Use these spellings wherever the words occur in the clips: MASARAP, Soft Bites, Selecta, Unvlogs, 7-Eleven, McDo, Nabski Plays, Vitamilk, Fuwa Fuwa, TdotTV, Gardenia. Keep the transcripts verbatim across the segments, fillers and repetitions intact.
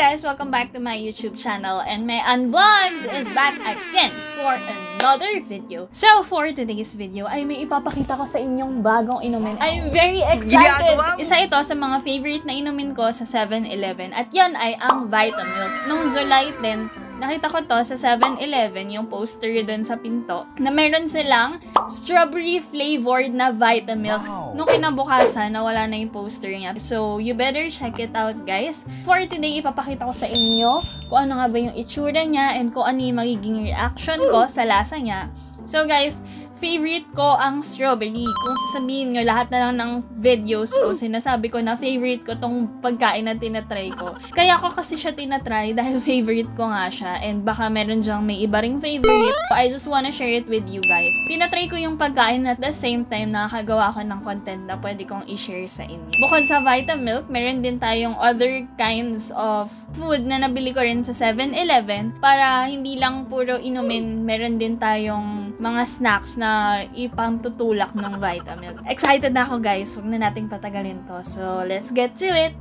Guys, welcome back to my YouTube channel, and my Unvlogs is back again for another video. So for today's video ay may ipapakita ko sa inyong bagong inumin. I'm very excited! Isa ito sa mga favorite na inumin ko sa seven eleven at yan ay ang Vitamilk. Noong July tenth, nakita ko to sa seven eleven, yung poster dun sa pinto, na meron silang strawberry flavored na Vitamilk. Nung kinabukasan, nawala na yung poster niya. So, you better check it out, guys. For today, ipapakita ko sa inyo kung ano nga ba yung itsura niya and kung ano yung magiging reaction ko sa lasa niya. So, guys, favorite ko ang strawberry. Kung sasabihin nyo, lahat na lang ng videos ko, sinasabi ko na favorite ko tong pagkain na tinatry ko. Kaya ako kasi siya tinatry dahil favorite ko nga siya. And baka meron dyang may iba ring favorite. So I just wanna share it with you guys. Tinatry ko yung pagkain at the same time nakakagawa ako ng content na pwede kong i-share sa inyo. Bukod sa Vitamilk, meron din tayong other kinds of food na nabili ko rin sa seven eleven para hindi lang puro inumin, meron din tayong mga snacks na ipangtutulak ng Vitamilk. Excited na ako, guys. Huwag na nating patagalin to. So, let's get to it!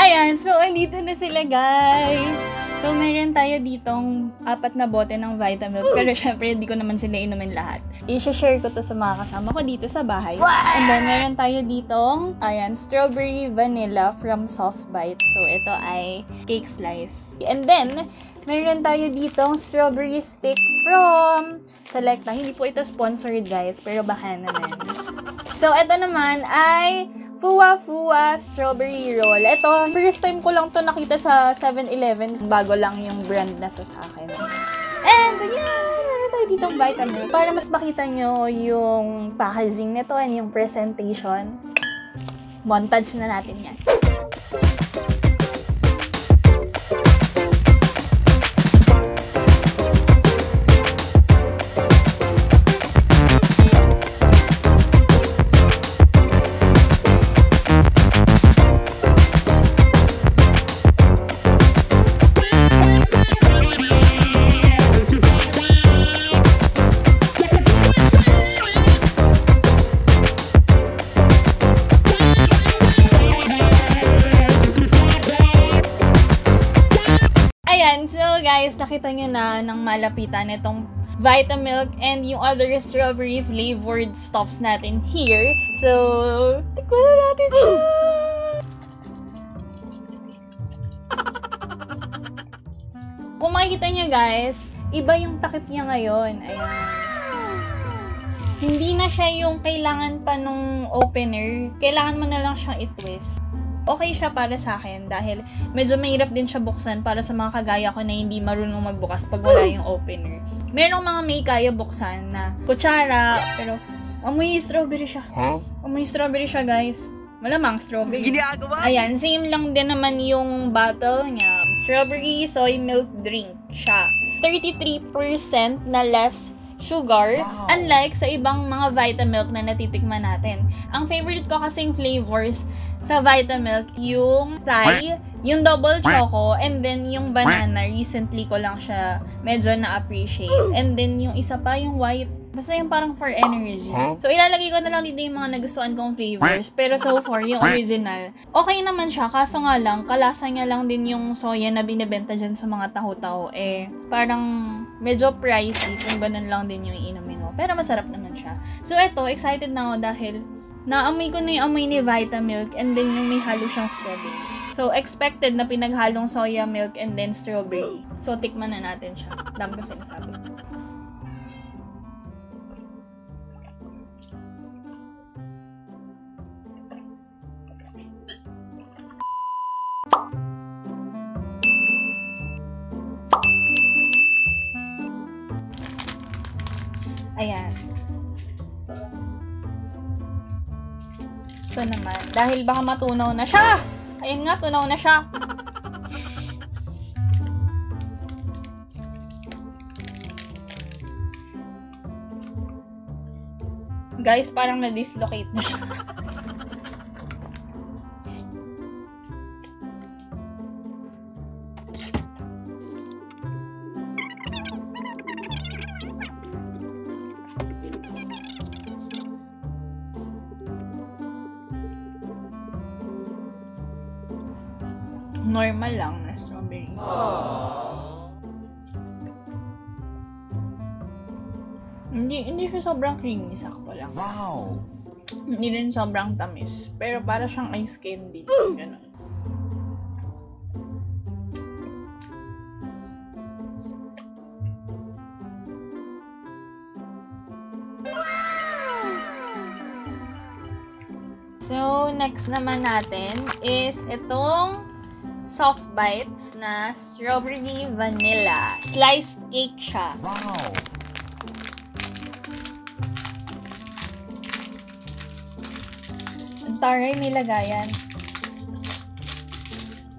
Ayan! So, andito na sila, guys! So, meron tayo ditong apat na bote ng Vitamilk. Pero, syempre, hindi ko naman sila inumin lahat. I-share ko to sa mga kasama ko dito sa bahay. And then, meron tayo ditong, ayan, strawberry vanilla from Soft Bites. So, ito ay cake slice. And then, meron tayo ditong strawberry stick from Selecta. Hindi po ito sponsored, guys, pero baka naman. So, ito naman ay Fuwa Fuwa Strawberry Roll. Ito, first time ko lang to nakita sa seven eleven. Bago lang yung brand na to sa akin. And, yeah! Ditong Vitamilk. Para mas makita nyo yung packaging nito and yung presentation, montage na natin yan. Nakita nyo na ng malapitan itong Vitamilk and yung other strawberry flavored stuffs natin here. So, tikman na natin siya! Kung makikita nyo, guys, iba yung takip niya ngayon. Ayan. Hindi na siya yung kailangan pa nung opener. Kailangan mo na lang siyang i-twist. Okay siya para sa akin dahil medyo mahirap din siya buksan para sa mga kagaya ko na hindi marunong magbukas pag wala yung opener. Merong mga may kaya buksan na kutsara, pero amoy strawberry siya. Amoy strawberry siya, guys. Malamang strawberry. Ayan, same lang din naman yung bottle niya. Strawberry soy milk drink siya. thirty-three percent na less sugar, unlike sa ibang mga Vitamilk na natitikman natin. Ang favorite ko kasing flavors sa Vitamilk, yung Thai, yung double choco, and then yung banana. Recently ko lang siya medyo na-appreciate. And then yung isa pa, yung white. Basta yung parang for energy. So, ilalagay ko na lang dito yung mga nagustuhan kong flavors. Pero so far, yung original, okay naman siya. Kaso nga lang, kalasa niya lang din yung soya na binibenta dyan sa mga taho-taho. Eh, parang medyo pricey kung ganun lang din yung iinumin mo. Pero masarap naman siya. So, eto, excited na ako dahil naamoy ko na yung amoy ni Vitamilk and then yung may halo siyang strawberry. So, expected na pinaghalong soya milk and then strawberry. So, tikman na natin siya. Dami ko sinasabi. Ayan. Ito naman. Dahil baka matunaw na siya. Ayan nga, tunaw na siya. Guys, parang na-dislocate na siya. normal lang na strawberry. Aww. Hindi, hindi siya sobrang creamy, sakto lang. Wow! Hindi rin sobrang tamis. Pero para siyang ice candy. Ganun. So, next naman natin is itong Soft Bites na Strawberry Vanilla. Sliced cake siya. Wow! Ang taray, may lagayan.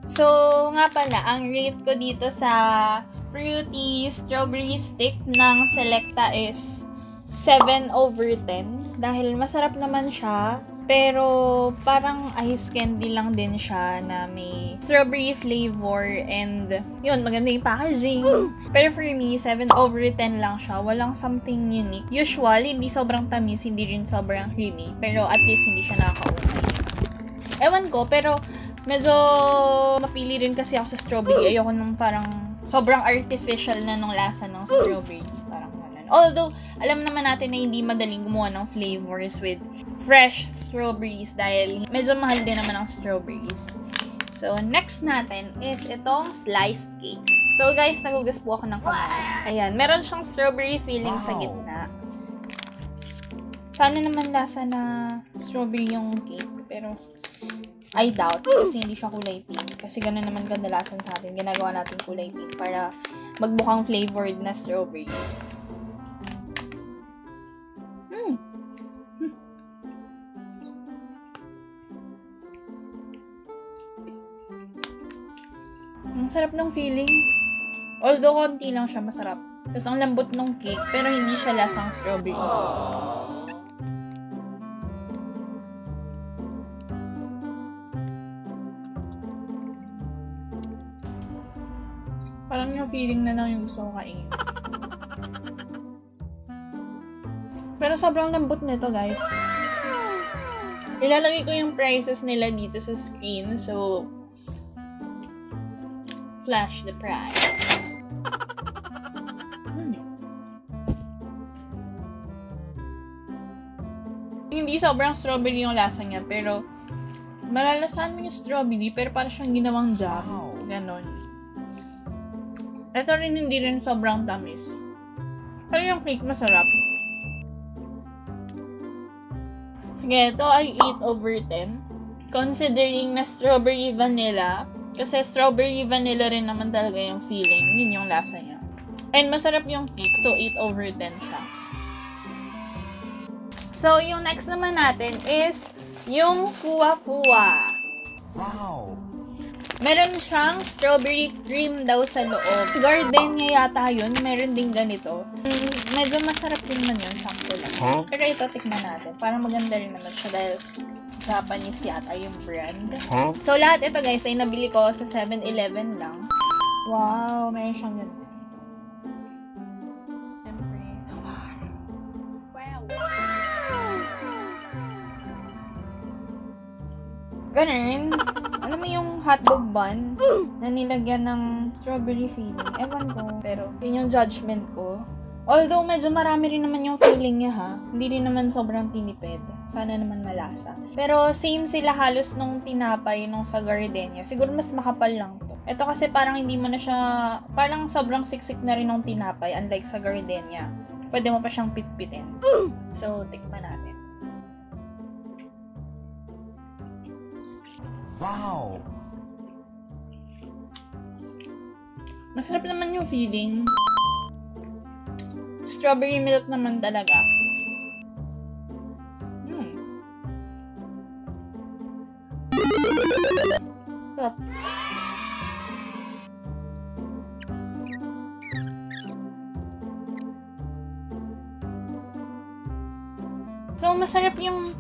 So, nga pala, ang rate ko dito sa Fruity Strawberry Stick ng Selecta is seven over ten. Dahil masarap naman siya. Pero parang ice candy lang din siya na may strawberry flavor and yun, maganda yung packaging. Pero for me, seven over ten lang siya. Walang something unique. Usually, hindi sobrang tamis, hindi rin sobrang creamy. Pero at least hindi siya nakakaumay. Ewan ko, pero medyo mapili rin kasi ako sa strawberry. Ayoko nung parang sobrang artificial na nung lasa ng strawberry. Although, alam naman natin na hindi madaling gumawa ng flavors with fresh strawberries dahil medyo mahal din naman ang strawberries. So, next natin is itong sliced cake. So, guys, nagugas po ako ng kumain. Ayan, meron siyang strawberry filling wow. sa gitna. Sana naman lasa na strawberry yung cake, pero I doubt kasi hindi siya kulay pink. Kasi ganun naman kadalasan sa atin. Ginagawa natin kulay pink para magbukang flavored na strawberry. Sarap ng feeling. Although, konti lang siya, masarap. Tapos, ang lambot ng cake, pero hindi siya lasang strawberry. Aww. Parang yung feeling na lang yung gusto ko kainin. Pero sobrang lambot nito, guys. Ilalagay ko yung prices nila dito sa screen. So, flash the prize. Hmm. Hindi sobrang strawberry yung lasa niya, pero malalasahan mo yung strawberry, pero para siyang ginawang jam. Ganon. Ito rin hindi rin sobrang tamis. Pero yung cake masarap. Sige, ito ay eight over ten. Considering na strawberry vanilla, kasi strawberry vanilla rin naman talaga yung feeling. Yun yung lasa niya. And masarap yung cake. So, eight over ten siya. So, yung next naman natin is yung Fuwa Fuwa. Wow! Meron siyang strawberry cream daw sa loob. Gardenia yata yun. Meron din ganito. Mm, medyo masarap din man yun. Sakto lang. Huh? Pero ito, tikman natin. Parang maganda rin naman siya dahil Japanese yata yung brand. Huh? So, lahat ito guys ay nabili ko sa seven eleven lang. Wow, mayroon siyang ganda. Siyempre. Wow! Ganun. Alam mo yung hotdog bun na nilagyan ng strawberry filling. Ewan ko. Pero, yun yung judgment ko. Although, medyo marami rin naman yung feeling niya ha. Hindi rin naman sobrang tinipid. Sana naman malasa. Pero, same sila halos nung tinapay nung sa Gardenia. Siguro mas makapal lang to. Ito kasi parang hindi mo na siya, parang sobrang siksik na rin nung tinapay. Unlike sa Gardenia, pwede mo pa siyang pitpitin. So, tikman natin. Wow! Masarap naman yung feeling. Strawberry milk naman talaga. Hmm. Sarap. So, masarap yung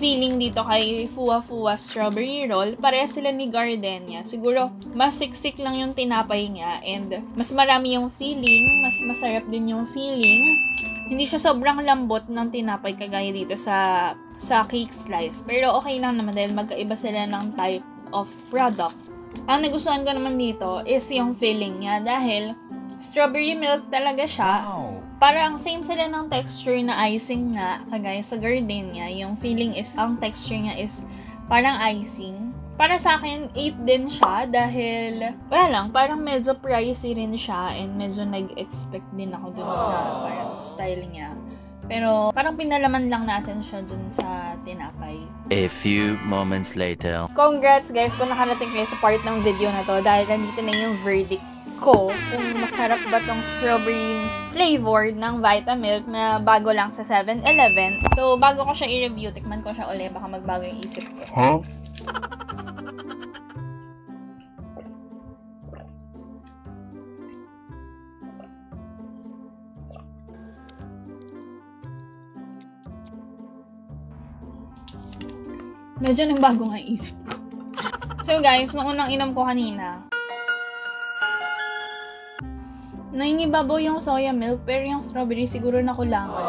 feeling dito kay Fuwa Fuwa Strawberry Roll. Pareha sila ni Gardenia. Siguro, mas siksik lang yung tinapay niya and mas marami yung feeling, mas masarap din yung feeling. Hindi siya sobrang lambot ng tinapay kagaya dito sa sa cake slice. Pero okay lang naman dahil magkaiba sila ng type of product. ang nagustuhan ko naman dito is yung filling niya dahil strawberry milk talaga siya. Wow. Parang same sila ng texture na icing nga, kagaya sa Gardenia. Yung feeling is, ang texture niya is parang icing. Para sa akin, eight din siya dahil, wala lang, parang medyo pricey rin siya and medyo nag-expect din ako dun sa parang style niya. Pero parang pinalaman lang natin siya dun sa tinapay. A few moments later. Congrats guys kung nakarating kayo sa part ng video na to dahil nandito na yung verdict ko kung masarap ba tong strawberry flavored ng Vitamilk na bago lang sa seven eleven. So, bago ko siya i-review, tikman ko siya ulit. Baka magbago yung isip ko. Huh? Medyo nagbago nga yung isip ko. So guys, nung unang inom ko kanina, nangingibabaw yung soya milk, pero yung strawberry siguro na kulangan.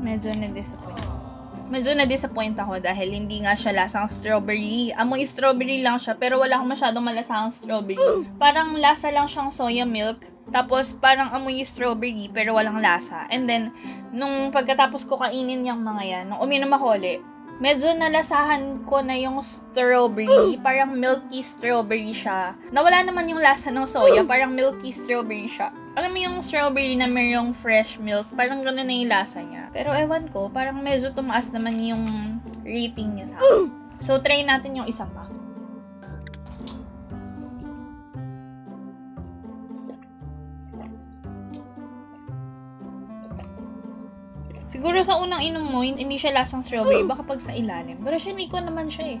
Medyo na-disappoint. Medyo na-disappoint ako dahil hindi nga siya lasang strawberry. Amoy strawberry lang siya, pero wala akong masyadong malasang strawberry. Parang lasa lang siyang soya milk, tapos parang amoy strawberry, pero walang lasa. And then, nung pagkatapos ko kainin yung mga yan, nung uminom ako ulit, medyo nalasahan ko na yung strawberry. Parang milky strawberry siya. Nawala naman yung lasa ng soya. Parang milky strawberry siya. Alam mo yung strawberry na mayroong fresh milk? Parang gano'n na yung lasa niya. Pero ewan ko, parang medyo tumaas naman yung rating niya sa akin. So, try natin yung isa pa. Siguro sa unang inom mo, hindi siya lasang strawberry. Baka pag sa ilalim. Pero siya, niko naman siya eh.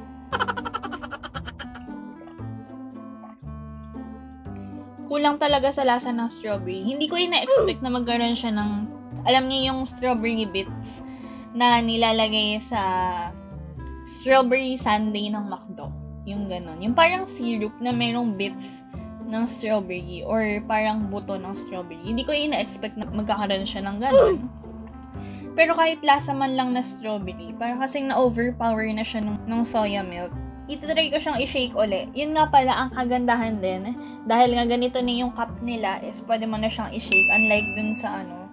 Kulang talaga sa lasa ng strawberry. Hindi ko ina-expect na magkaroon siya ng, alam niyo yung strawberry bits na nilalagay sa strawberry sundae ng McDo. Yung ganon. Yung parang syrup na mayroong bits ng strawberry or parang buto ng strawberry. Hindi ko ina-expect na magkakaroon siya ng ganon. Pero kahit lasa man lang na strawberry, parang kasing na-overpower na siya nung, nung soya milk. Itatry ko siyang i-shake ulit. Yun nga pala ang kagandahan din. Dahil nga ganito na yung cup nila, is pwede mo na siyang i-shake. Unlike dun sa ano,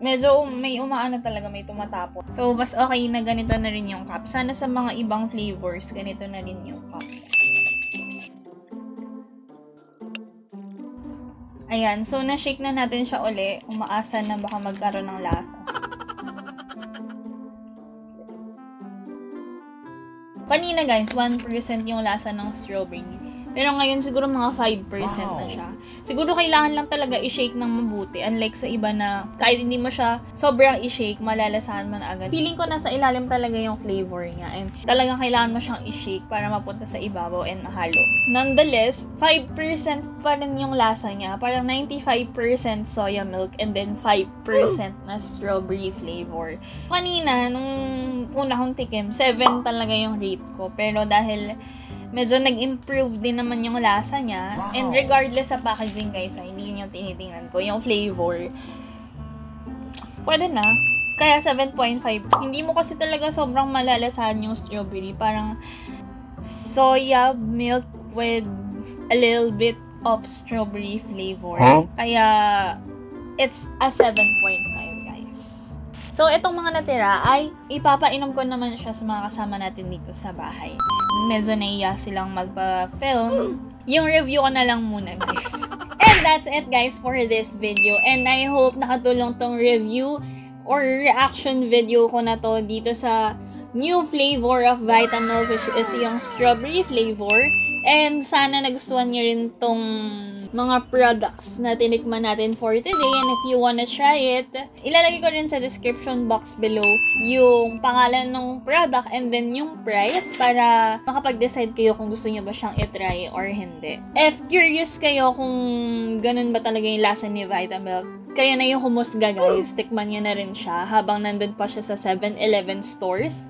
medyo may umaano talaga, may tumatapo. So, mas okay na ganito na rin yung cup. Sana sa mga ibang flavors, ganito na rin yung cup. Ayan, so na-shake na natin siya ulit. Umaasa na baka magkaroon ng lasa. Kanina guys, one percent yung lasa ng strawberry. Pero ngayon siguro mga five percent na siya. Siguro kailangan lang talaga i-shake ng mabuti. Unlike sa iba na kahit hindi mo siya sobrang i-shake, malalasahan mo na agad. Feeling ko nasa ilalim talaga yung flavor niya. And talagang kailangan mo siyang i-shake para mapunta sa ibabaw and mahalo. Nonetheless, five percent pa rin yung lasa niya. Parang ninety-five percent soya milk and then five percent na strawberry flavor. Kanina, nung una kong tikim, seven talaga yung rate ko. Pero dahil medyo nag-improve din naman yung lasa niya. Wow. And regardless sa packaging guys, ha, hindi yun yung tinitingnan ko. Yung flavor, pwede na. Kaya seven point five. Hindi mo kasi talaga sobrang malalasahan yung strawberry. Parang soya milk with a little bit of strawberry flavor. Huh? Kaya it's a seven point five guys. So, itong mga natira ay ipapainom ko naman siya sa mga kasama natin dito sa bahay. Medyo naiya silang magpa-film. Yung review ko na lang muna, guys. And that's it, guys, for this video. And I hope nakatulong tong review or reaction video ko na to dito sa new flavor of Vitamilk, which is yung strawberry flavor. And sana nagustuhan niyo rin tong mga products na tinikman natin for today. And if you wanna try it, ilalagay ko rin sa description box below yung pangalan ng product and then yung price para makapag-decide kayo kung gusto nyo ba siyang itry or hindi. If curious kayo kung ganun ba talaga yung lasa ni Vitamilk, kaya na yung humusga guys, tikman nyo na rin siya habang nandun pa siya sa seven eleven stores.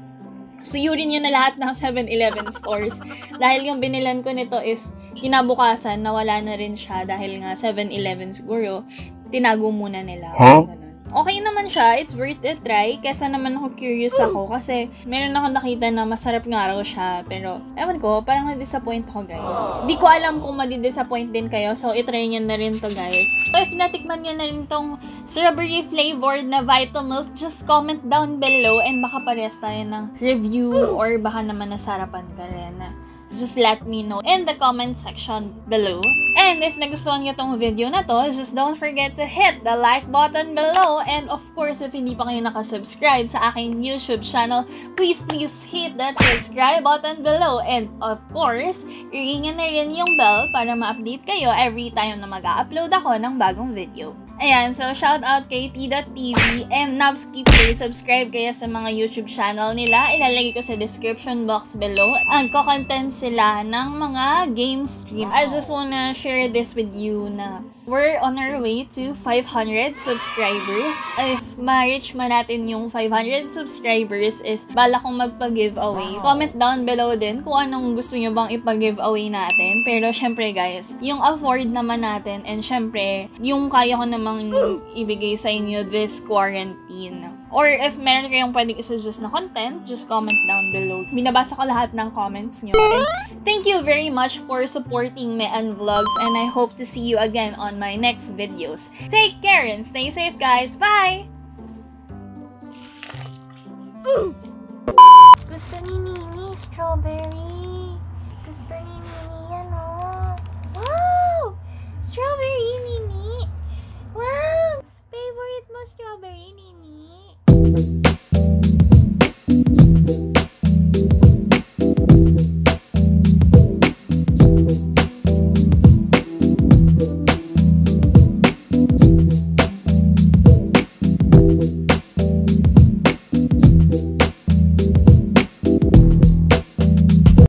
Suyurin nyo na lahat ng seven eleven stores dahil yung binilan ko nito is kinabukasan nawala na rin siya dahil nga seven eleven siguro tinago muna nila. Huh? okay naman siya, it's worth a try, kesa naman ako curious ako kasi meron ako nakita na masarap nga raw siya, pero ewan ko, parang na-disappoint ako guys. Di ko alam kung madi-disappoint din kayo, so itry nyo na rin to guys. So if natikman nyo na rin tong strawberry flavored na Vitamilk, just comment down below and baka parehas tayo ng review or baka naman nasarapan ka rin na. Just let me know in the comment section below. And if nagustuhan nyo tong video na to, just don't forget to hit the like button below. And of course, if hindi pa kayo nakasubscribe sa aking YouTube channel, please, please hit that subscribe button below. And of course, i-ringan na rin yung bell para ma-update kayo every time na mag-upload ako ng bagong video. Ayan, so shout out kay TdotTV and Nabski Plays. Subscribe kayo sa mga YouTube channel nila. Ilalagay ko sa description box below. Ang co-content sila ng mga game stream. I just wanna share this with you na we're on our way to five hundred subscribers. If ma-reach man natin yung five hundred subscribers is bala kong magpa-giveaway. Comment down below din kung anong gusto nyo bang ipa-giveaway natin. Pero syempre guys, yung afford naman natin and syempre yung kaya ko naman ibigay sa inyo this quarantine. Or if meron kayong pwedeng isuggest na content, just comment down below. Binabasa ko lahat ng comments nyo. And thank you very much for supporting me and vlogs, and I hope to see you again on my next videos. Take care and stay safe guys! Bye! Gusto ni Nini strawberry. Gusto ni Nini ano?